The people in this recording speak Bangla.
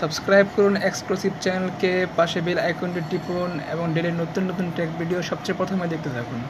সাবস্ক্রাইব করুন এক্সক্লুসিভ চ্যানেলকে, পাশে বেল আইকনটি টিপুন এবং ডেইলি নতুন নতুন টেক ভিডিও সবচেয়ে প্রথমে দেখতে থাকুন।